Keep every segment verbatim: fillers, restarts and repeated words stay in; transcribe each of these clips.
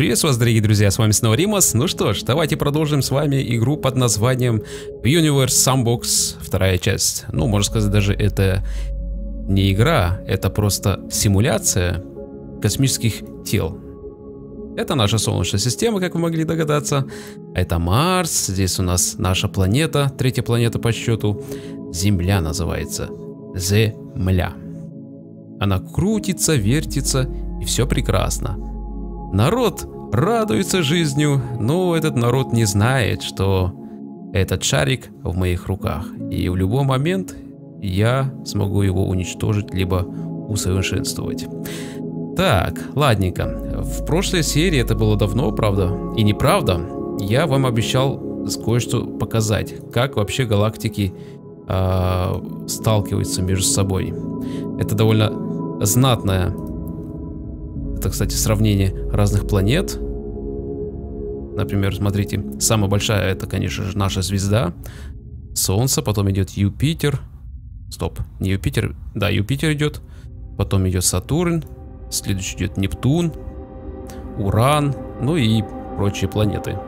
Приветствую вас, дорогие друзья, с вами снова Римас. Ну что ж, давайте продолжим с вами игру под названием Universe Sandbox, вторая часть. Ну, можно сказать, даже это не игра, это просто симуляция космических тел. Это наша Солнечная система, как вы могли догадаться. Это Марс, здесь у нас наша планета, третья планета по счету. Земля называется. Земля. Она крутится, вертится, и все прекрасно. Народ радуется жизнью, но этот народ не знает, что этот шарик в моих руках. И в любой момент я смогу его уничтожить, либо усовершенствовать. Так, ладненько. В прошлой серии, это было давно, правда, и неправда, я вам обещал кое-что показать, как вообще галактики э, сталкиваются между собой. Это довольно знатная... Это, кстати, сравнение разных планет. Например, смотрите, самая большая, это, конечно же, наша звезда. Солнце, потом идет Юпитер. Стоп, не Юпитер. Да, Юпитер идет. Потом идет Сатурн. Следующий идет Нептун. Уран. Ну и прочие планеты.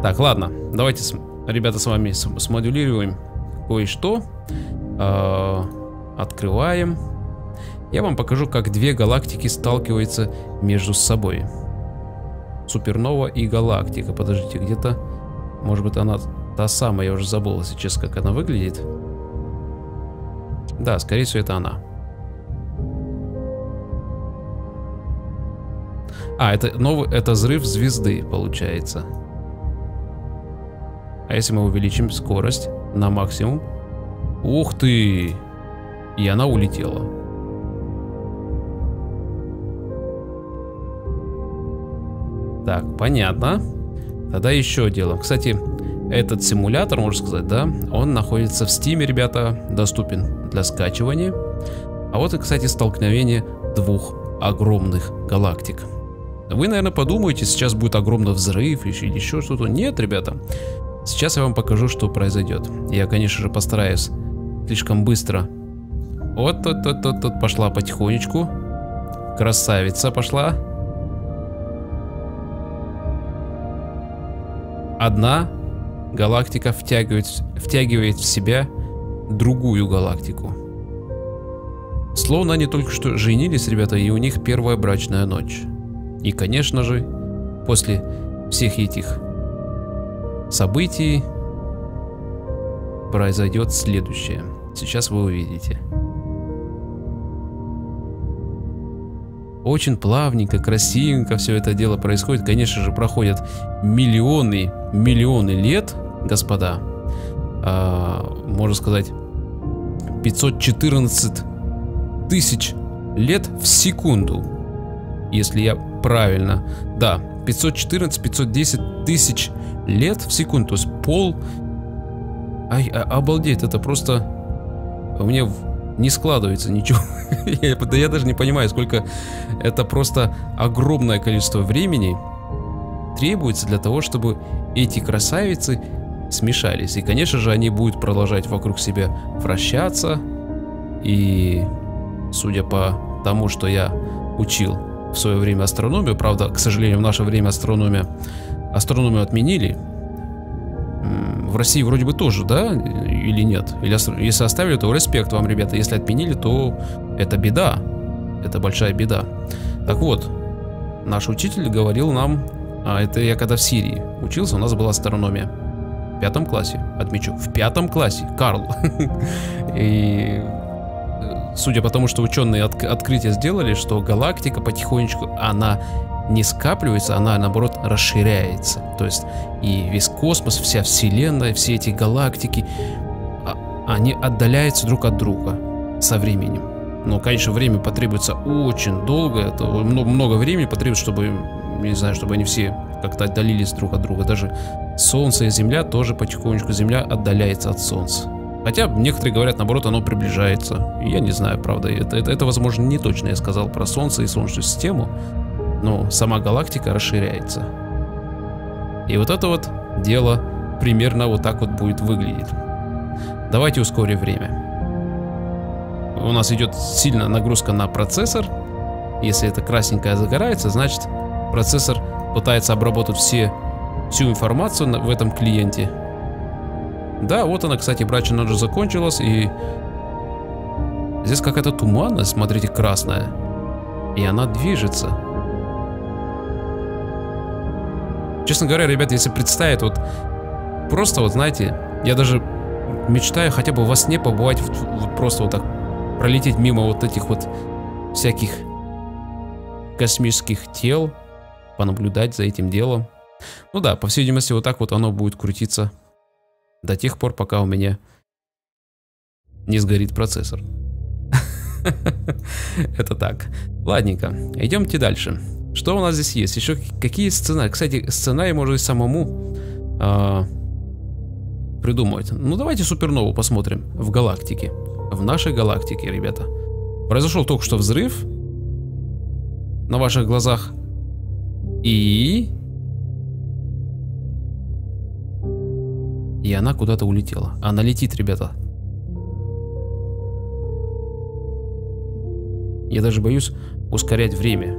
Так, ладно. Давайте, ребята, с вами смоделируем кое-что. Открываем. Я вам покажу, как две галактики сталкиваются между собой. Супернова и галактика. Подождите, где-то... Может быть, она та самая, я уже забыл сейчас, как она выглядит. Да, скорее всего, это она. А, это новый, это взрыв звезды, получается. А если мы увеличим скорость на максимум? Ух ты! И она улетела. Так, понятно. Тогда еще делаем. Кстати, этот симулятор, можно сказать, да, он находится в Steam, ребята, доступен для скачивания. А вот и, кстати, столкновение двух огромных галактик. Вы, наверное, подумаете, сейчас будет огромный взрыв еще или еще что-то. Нет, ребята, сейчас я вам покажу, что произойдет. Я, конечно же, постараюсь слишком быстро. Вот, вот, вот, вот, вот пошла потихонечку. Красавица пошла. Одна галактика втягивает, втягивает в себя другую галактику. Словно они только что женились, ребята, и у них первая брачная ночь. И, конечно же, после всех этих событий произойдет следующее. Сейчас вы увидите. Очень плавненько, красивенько все это дело происходит. Конечно же, проходят миллионы, миллионы лет, господа. А, можно сказать, пятьсот четырнадцать тысяч лет в секунду. Если я правильно... Да, пятьсот четырнадцать — пятьсот десять тысяч лет в секунду. То есть пол... Ай, обалдеть, это просто... У меня... Не складывается ничего. я, я даже не понимаю, сколько это просто огромное количество времени требуется для того, чтобы эти красавицы смешались. И, конечно же, они будут продолжать вокруг себя вращаться. И, судя по тому, что я учил в свое время астрономию, правда, к сожалению, в наше время астрономию, астрономию отменили. В России вроде бы тоже, да? Или нет? Или если оставили, то респект вам, ребята. Если отменили, то это беда. Это большая беда. Так вот, наш учитель говорил нам... А, это я когда в Сирии учился, у нас была астрономия. В пятом классе, отмечу. В пятом классе, Карл. И... Судя по тому, что ученые открытие сделали, что галактика потихонечку, она... не скапливается, она, наоборот, расширяется. То есть и весь космос, вся вселенная, все эти галактики, они отдаляются друг от друга со временем. Но, конечно, время потребуется очень долго, это много времени потребуется, чтобы, не знаю, чтобы они все как-то отдалились друг от друга. Даже Солнце и Земля тоже потихонечку, Земля отдаляется от Солнца. Хотя некоторые говорят, наоборот, оно приближается. Я не знаю, правда, это, это, это возможно, не точно я сказал про Солнце и Солнечную систему. Но сама галактика расширяется. И вот это вот дело примерно вот так вот будет выглядеть. Давайте ускорим время. У нас идет сильная нагрузка на процессор. Если это красненькое загорается, значит процессор пытается обработать все, всю информацию в этом клиенте. Да, вот она, кстати, брачная ночь закончилась, и здесь какая-то туманность, смотрите, красная, и она движется. Честно говоря, ребят, если представить, вот просто вот, знаете, я даже мечтаю хотя бы во сне побывать, вот, вот просто вот так пролететь мимо вот этих вот всяких космических тел, понаблюдать за этим делом. Ну да, по всей видимости, вот так вот оно будет крутиться до тех пор, пока у меня не сгорит процессор. Это так. Ладненько, идемте дальше. Что у нас здесь есть? Еще какие сценарии? Кстати, сценарий можно самому э, придумывать. Ну давайте супернову посмотрим в галактике. В нашей галактике, ребята. Произошел только что взрыв на ваших глазах. И... И она куда-то улетела. Она летит, ребята. Я даже боюсь ускорять время.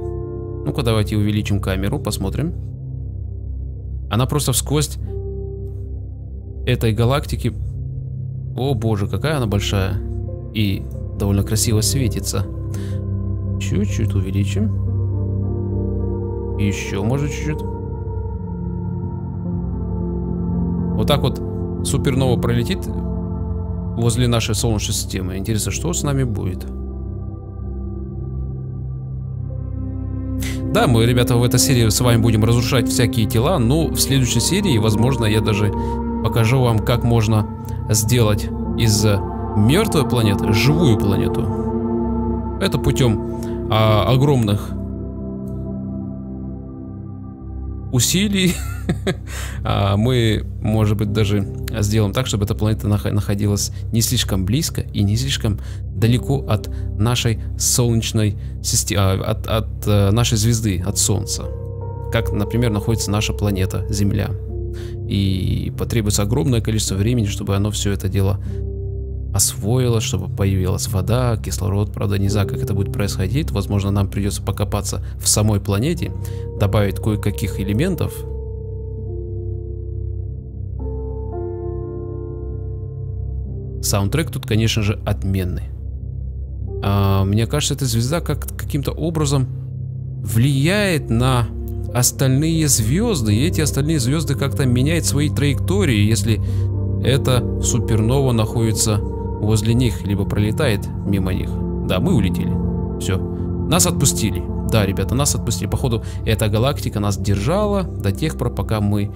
Ну-ка, давайте увеличим камеру, посмотрим. Она просто всквозь этой галактики. О боже, какая она большая. И довольно красиво светится. Чуть-чуть увеличим. Еще, может, чуть-чуть. Вот так вот супернова пролетит возле нашей Солнечной системы. Интересно, что с нами будет? Да, мы, ребята, в этой серии с вами будем разрушать всякие тела, но в следующей серии, возможно, я даже покажу вам, как можно сделать из мертвой планеты живую планету. Это путем а, огромных усилий. Мы, может быть, даже сделаем так, чтобы эта планета находилась не слишком близко и не слишком далеко от нашей солнечной системы, от, от нашей звезды, от Солнца. Как, например, находится наша планета Земля. И потребуется огромное количество времени, чтобы оно все это дело освоило, чтобы появилась вода, кислород. Правда, не знаю, как это будет происходить. Возможно, нам придется покопаться в самой планете, добавить кое-каких элементов. Саундтрек тут, конечно же, отменный. А, мне кажется, эта звезда как каким-то образом влияет на остальные звезды, и эти остальные звезды как-то меняют свои траектории, если эта супернова находится возле них, либо пролетает мимо них. Да, мы улетели. Все. Нас отпустили. Да, ребята, нас отпустили. Походу, эта галактика нас держала до тех пор, пока мы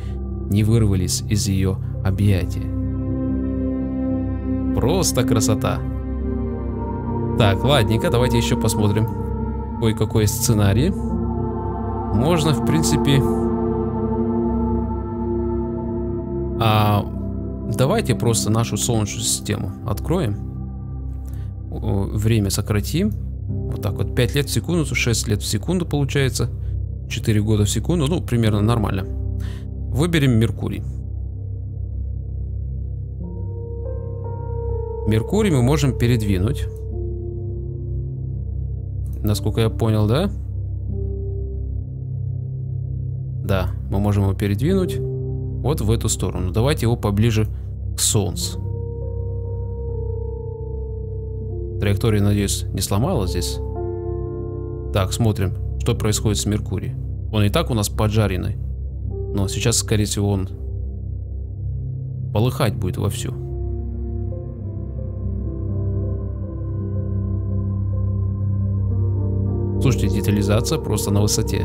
не вырвались из ее объятия. Просто красота. Так, ладненько, давайте еще посмотрим кое-какой сценарий. Можно, в принципе... А, давайте просто нашу Солнечную систему откроем. Время сократим. Вот так вот. пять лет в секунду, шесть лет в секунду получается. четыре года в секунду. Ну, примерно нормально. Выберем Меркурий. Меркурий мы можем передвинуть. Насколько я понял, да? Да, мы можем его передвинуть вот в эту сторону. Давайте его поближе к Солнцу. Траектория, надеюсь, не сломалась здесь. Так, смотрим, что происходит с Меркурием. Он и так у нас поджаренный. Но сейчас, скорее всего, он полыхать будет вовсю. Слушайте, детализация просто на высоте.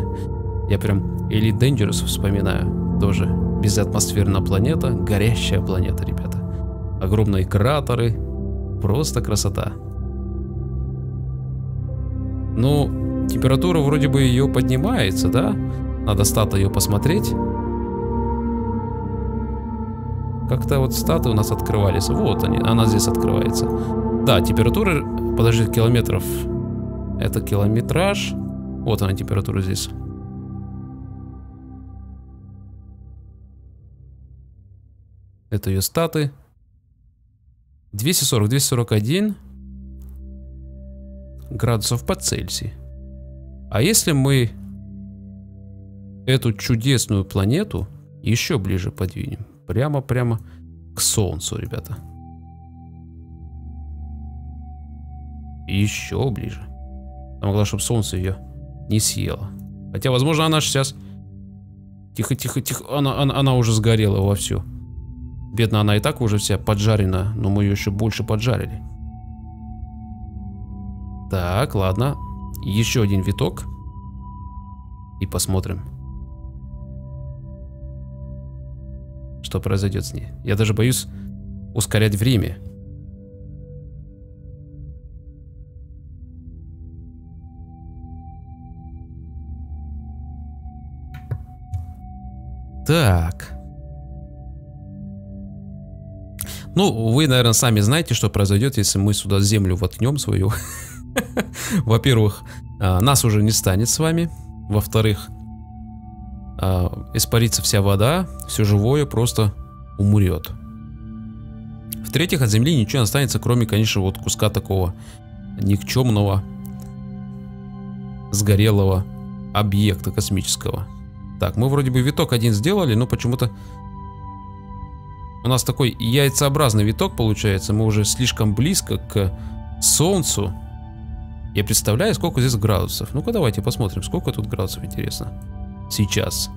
Я прям Elite Dangerous вспоминаю. Тоже безатмосферная планета, горящая планета, ребята. Огромные кратеры. Просто красота. Ну, температура вроде бы ее поднимается, да? Надо стату ее посмотреть. Как-то вот статы у нас открывались. Вот они, она здесь открывается. Да, температура, подожди, километров... Это километраж. Вот она, температура здесь. Это ее статы. двести сорок, двести сорок один градусов по Цельсию. А если мы эту чудесную планету еще ближе подвинем. Прямо-прямо к Солнцу, ребята. Еще ближе. Там главное, чтобы Солнце ее не съело. Хотя, возможно, она сейчас... Тихо-тихо-тихо. Она, она, она уже сгорела вовсю. Бедно, она и так уже вся поджарена, но мы ее еще больше поджарили. Так, ладно. Еще один виток. И посмотрим, что произойдет с ней. Я даже боюсь ускорять время. Так. Ну, вы, наверное, сами знаете, что произойдет, если мы сюда землю воткнем свою. Во-первых, нас уже не станет с вами. Во-вторых, испарится вся вода, все живое просто умрет. В-третьих, от земли ничего не останется, кроме, конечно, вот куска такого никчемного сгорелого объекта космического. Так, мы вроде бы виток один сделали, но почему-то у нас такой яйцеобразный виток получается. Мы уже слишком близко к Солнцу. Я представляю, сколько здесь градусов. Ну-ка, давайте посмотрим, сколько тут градусов, интересно. Сейчас.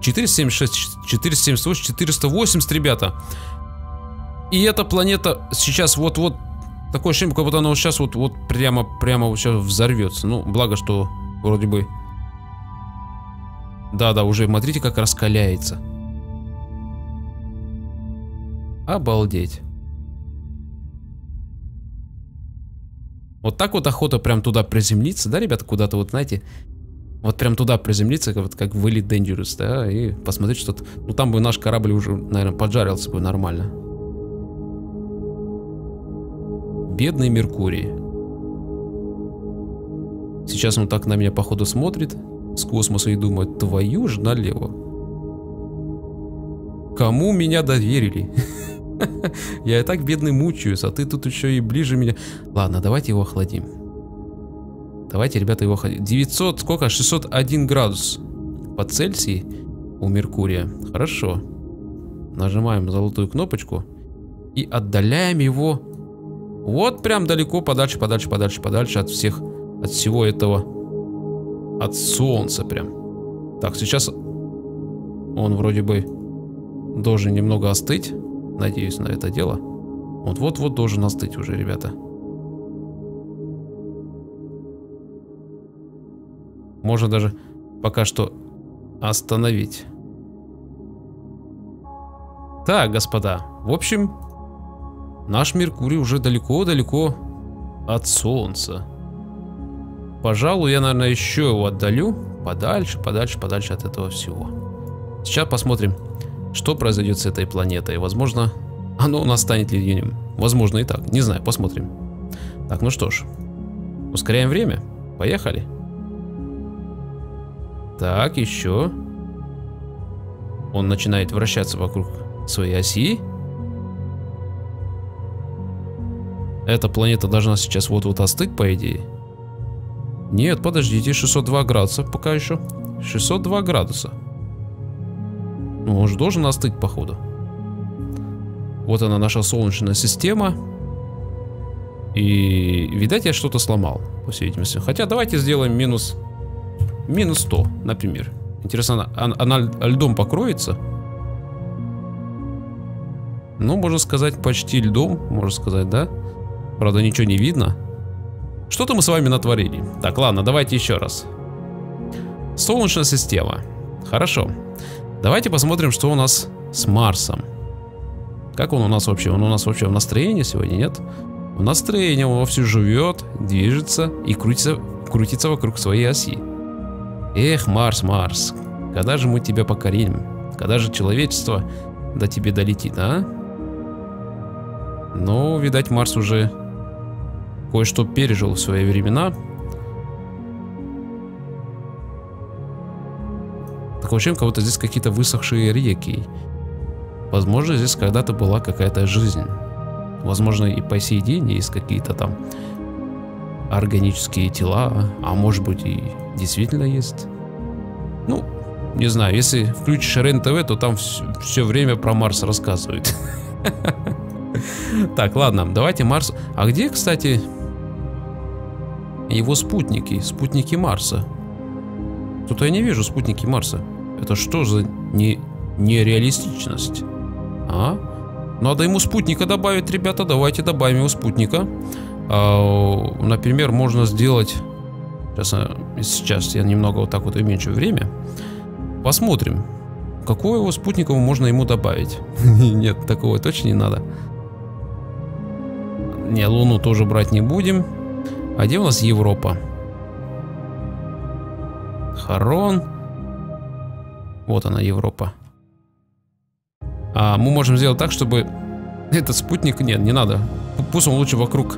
четыреста семьдесят шесть, четыреста семьдесят восемь, четыреста восемьдесят, ребята. И эта планета сейчас вот-вот... Такое ощущение, как будто она вот сейчас вот-вот прямо-прямо вот сейчас взорвется. Ну, благо, что вроде бы... Да-да, уже, смотрите, как раскаляется. Обалдеть. Вот так вот охота прям туда приземлиться, да, ребята, куда-то вот, знаете, вот прям туда приземлиться, как, вот, как в Elite Dangerous, да, и посмотреть, что... -то... Ну, там бы наш корабль уже, наверное, поджарился бы нормально. Бедный Меркурий. Сейчас он так на меня, походу, смотрит с космоса и думает, твою ж налево. Кому меня доверили? Я и так бедный мучаюсь, а ты тут еще и ближе меня. Ладно, давайте его охладим. Давайте, ребята, его охладим. девятьсот, сколько? шестьсот один градус по Цельсию у Меркурия. Хорошо. Нажимаем золотую кнопочку и отдаляем его вот прям далеко, подальше, подальше, подальше, подальше от всех, от всего этого, от Солнца прям. Так, сейчас он вроде бы должен немного остыть. Надеюсь на это дело. Вот-вот-вот должен остыть уже, ребята. Можно даже пока что остановить. Так, господа. В общем, наш Меркурий уже далеко-далеко от Солнца. Пожалуй, я, наверное, еще его отдалю. Подальше, подальше, подальше от этого всего. Сейчас посмотрим, что произойдет с этой планетой. Возможно, оно у нас станет ледяным. Возможно и так. Не знаю, посмотрим. Так, ну что ж. Ускоряем время. Поехали. Так, еще. Он начинает вращаться вокруг своей оси. Эта планета должна сейчас вот-вот остыть, по идее. Нет, подождите, шестьсот два градуса пока еще. шестьсот два градуса. Ну, он же должен остыть, походу. Вот она, наша Солнечная система. И, видать, я что-то сломал, по всей видимости. Хотя давайте сделаем минус, минус сто, например. Интересно, она, она льдом покроется? Ну, можно сказать, почти льдом, можно сказать, да? Правда, ничего не видно. Что-то мы с вами натворили. Так, ладно, давайте еще раз. Солнечная система. Хорошо. Давайте посмотрим, что у нас с Марсом. Как он у нас вообще? Он у нас вообще в настроении сегодня, нет? В настроении, он вовсю живет, движется и крутится, крутится вокруг своей оси. Эх, Марс, Марс, когда же мы тебя покорим? Когда же человечество до тебя долетит, а? Ну, видать, Марс уже кое-что пережил в свои времена. Такое ощущение, как будто здесь какие-то высохшие реки. Возможно, здесь когда-то была какая-то жизнь. Возможно, и по сей день есть какие-то там органические тела. А может быть, и действительно есть. Ну, Не знаю, если включишь РЕН ТВ, то там все, все время про Марс рассказывают. Так, ладно, давайте Марс. А где, кстати, его спутники? Спутники Марса. Тут я не вижу спутники Марса. Это что за не... нереалистичность? А? Надо ему спутника добавить, ребята. Давайте добавим его спутника. А, например, можно сделать... Сейчас, сейчас я немного вот так вот уменьшу время. Посмотрим, какого его спутника можно ему добавить. Нет, такого точно не надо. Не, Луну тоже брать не будем. А где у нас Европа? Харон. Вот она, Европа. А мы можем сделать так, чтобы этот спутник... Нет, не надо. Пусть он лучше вокруг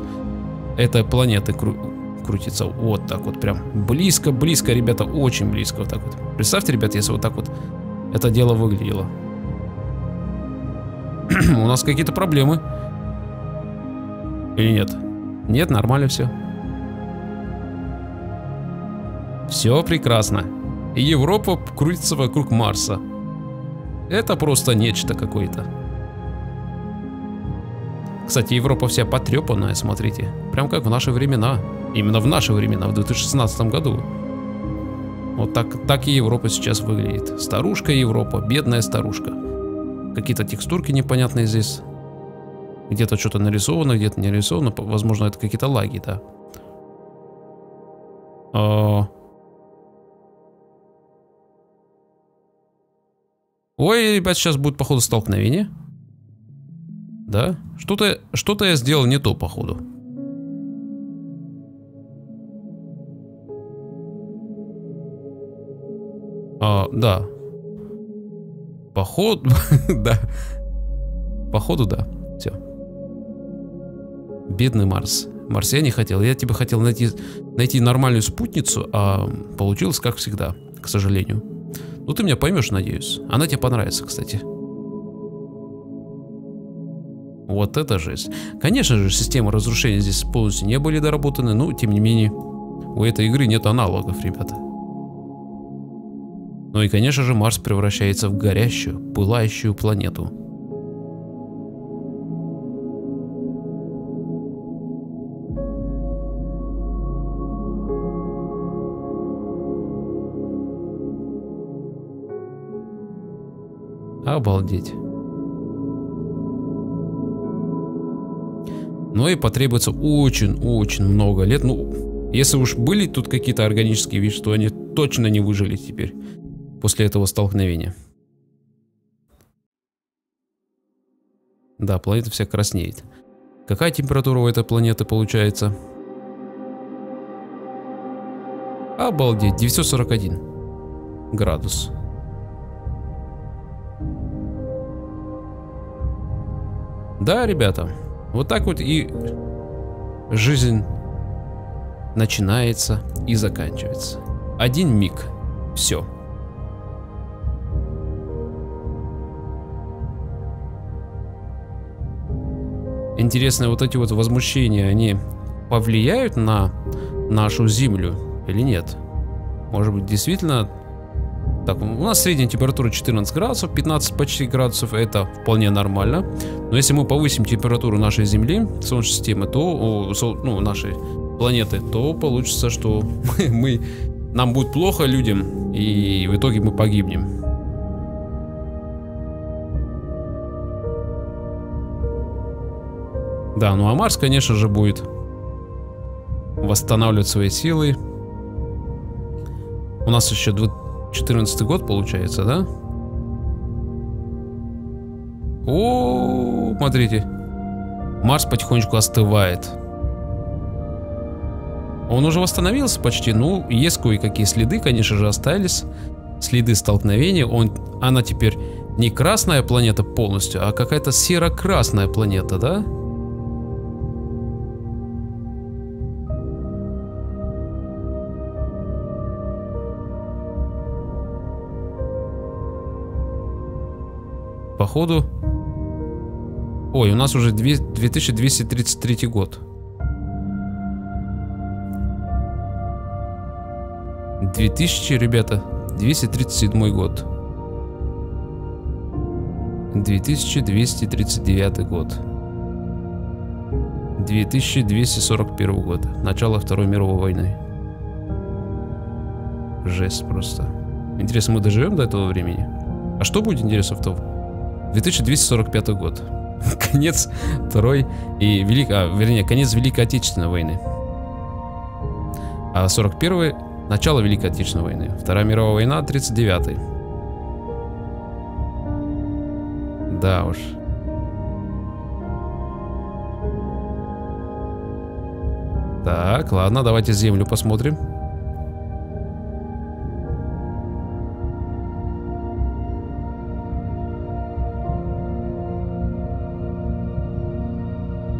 этой планеты крутится. Вот так вот прям. Близко-близко, ребята. Очень близко. Вот так вот. Представьте, ребят, если вот так вот это дело выглядело. У нас какие-то проблемы. Или нет? Нет, нормально все. Все прекрасно. И Европа крутится вокруг Марса. Это просто нечто какое-то. Кстати, Европа вся потрепанная, смотрите. Прям как в наши времена. Именно в наши времена, в две тысячи шестнадцатом году. Вот так, так и Европа сейчас выглядит. Старушка Европа, бедная старушка. Какие-то текстурки непонятные здесь. Где-то что-то нарисовано, где-то не нарисовано. Возможно, это какие-то лаги, да. А... Ой, ребят, сейчас будет, походу, столкновение. Да? Что-то, что-то я сделал не то, походу. А, да. Походу, да. Походу, да. Все. Бедный Марс. Марс, я не хотел. Я тебе хотел найти, найти нормальную спутницу, а получилось, как всегда, к сожалению. Ну ты меня поймешь, надеюсь. Она тебе понравится, кстати. Вот это жесть. Конечно же, системы разрушения здесь полностью не были доработаны, но тем не менее у этой игры нет аналогов, ребята. Ну и конечно же, Марс превращается в горящую, пылающую планету. Обалдеть. Ну и потребуется очень-очень много лет. Ну, если уж были тут какие-то органические вещества, они точно не выжили теперь после этого столкновения. Да, планета вся краснеет. Какая температура у этой планеты получается? Обалдеть, девятьсот сорок один градус. Да, ребята, вот так вот и жизнь начинается и заканчивается. Один миг. Все. Интересно, вот эти вот возмущения, они повлияют на нашу Землю или нет? Может быть, действительно... Так, у нас средняя температура четырнадцать градусов, пятнадцать почти градусов, это вполне нормально. Но если мы повысим температуру нашей Земли, Солнечной системы, то, ну, нашей планеты, то получится, что мы, мы, нам будет плохо, людям, и в итоге мы погибнем. Да, ну а Марс, конечно же, будет восстанавливать свои силы. У нас еще две тысячи четырнадцатый год получается, да? О, смотрите, Марс потихонечку остывает. Он уже восстановился почти, ну есть кое-какие следы, конечно же, остались следы столкновения. Он, она теперь не красная планета полностью, а какая-то серо-красная планета, да? Походу... Ой, у нас уже две тысячи двести тридцать третий год. две тысячи, ребята. двести тридцать седьмой год, две тысячи двести тридцать девятый год, две тысячи двести сорок первый год, начало Второй мировой войны. Жесть просто. Интересно, мы доживем до этого времени? А что будет интересно в том? две тысячи двести сорок пятый год. Конец Второй и Велик... а, вернее, конец Великой Отечественной войны. А сорок первый начало Великой Отечественной войны. Вторая мировая война, тридцать девятый. Да уж. Так, ладно, давайте землю посмотрим.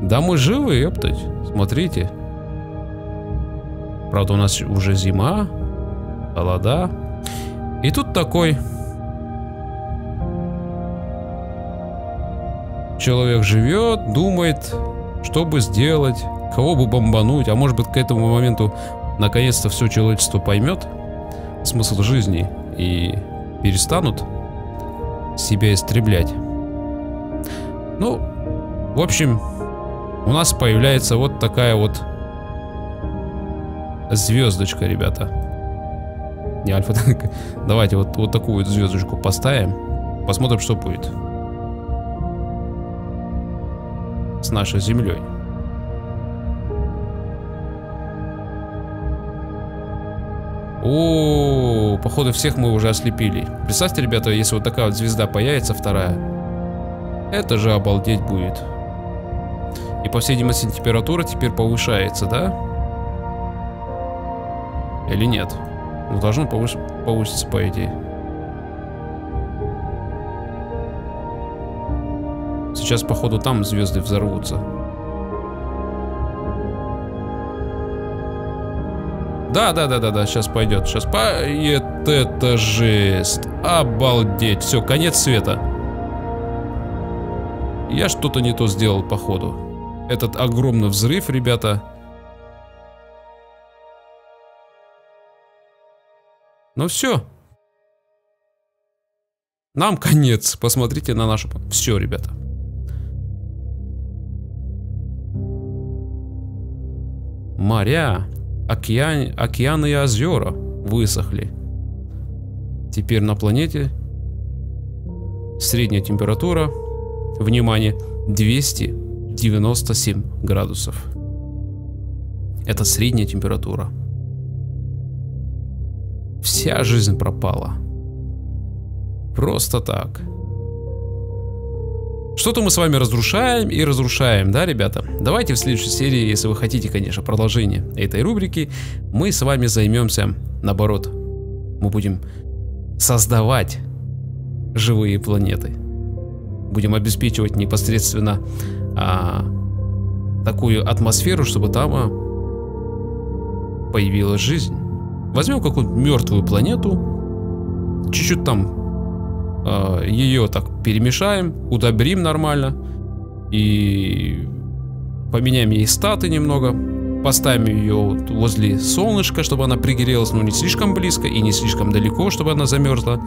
Да мы живы, ептать, смотрите. Правда, у нас уже зима, холода. И тут такой человек живет, думает, что бы сделать, кого бы бомбануть. А может быть, к этому моменту наконец-то все человечество поймет смысл жизни и перестанут себя истреблять. Ну, в общем... У нас появляется вот такая вот звездочка, ребята. Не альфа. Давайте вот, вот такую вот звездочку поставим. Посмотрим, что будет с нашей землей. О, походу всех мы уже ослепили. Представьте, ребята, если вот такая вот звезда появится, вторая. Это же обалдеть будет. И по всей видимости температура теперь повышается, да? Или нет? Ну, должно повыш... повыситься по идее. Сейчас, походу, там звезды взорвутся. Да, да, да, да, да, сейчас пойдет. Сейчас пойдет. Это жесть. Обалдеть. Все, конец света. Я что-то не то сделал, походу. Этот огромный взрыв, ребята. Ну все. Нам конец. Посмотрите на нашу... Все, ребята. Моря, океан, океаны и озера высохли. Теперь на планете средняя температура, внимание, двести девяносто семь градусов. Это средняя температура. Вся жизнь пропала. Просто так. Что-то мы с вами разрушаем и разрушаем, да, ребята? Давайте в следующей серии, если вы хотите, конечно, продолжение этой рубрики, мы с вами займемся, наоборот, мы будем создавать живые планеты. Будем обеспечивать непосредственно а, такую атмосферу, чтобы там а, появилась жизнь. Возьмем какую-нибудь мертвую планету, чуть-чуть там а, ее так перемешаем, удобрим нормально и поменяем ей статы немного, поставим ее вот возле солнышка, чтобы она пригрелась, но не слишком близко и не слишком далеко, чтобы она замерзла,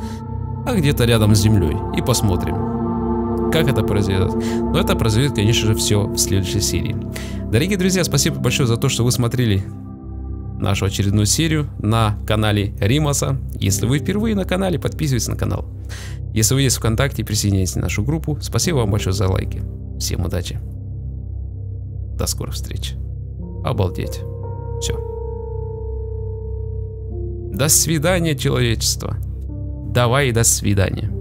а где-то рядом с землей, и посмотрим, как это произойдет. Но это произойдет, конечно же, все в следующей серии. Дорогие друзья, спасибо большое за то, что вы смотрели нашу очередную серию на канале Римаса. Если вы впервые на канале, подписывайтесь на канал. Если вы есть ВКонтакте, присоединяйтесь на нашу группу. Спасибо вам большое за лайки. Всем удачи. До скорых встреч. Обалдеть. Все. До свидания, человечество. Давай, до свидания.